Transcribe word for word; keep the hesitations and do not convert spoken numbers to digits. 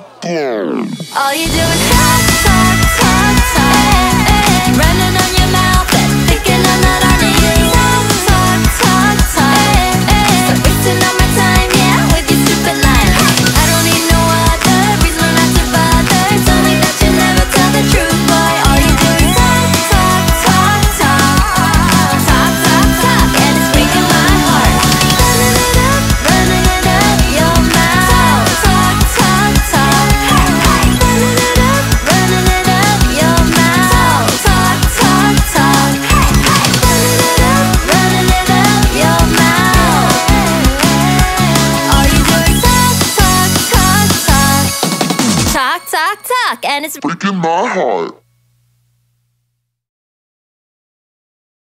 top. All you do is talk, talk, talk, talk. Running on your mouth, thinking I'm not on you. Talk, talk, talk, talk. So wasting all my time, yeah, with your stupid lies. I don't need no other reason not to bother. Something that you never tell the truth, boy. All you do is talk, talk, talk, talk, talk, talk, talk, talk, and it's breaking my heart. Running it up, running it up your mouth. Talk, talk, talk, talk. Running it up, running it up your mouth. Talk, talk, talk. Running it up, running it up your mouth. All you do is talk, talk, talk, talk, talk, talk, talk, and it's breaking my heart.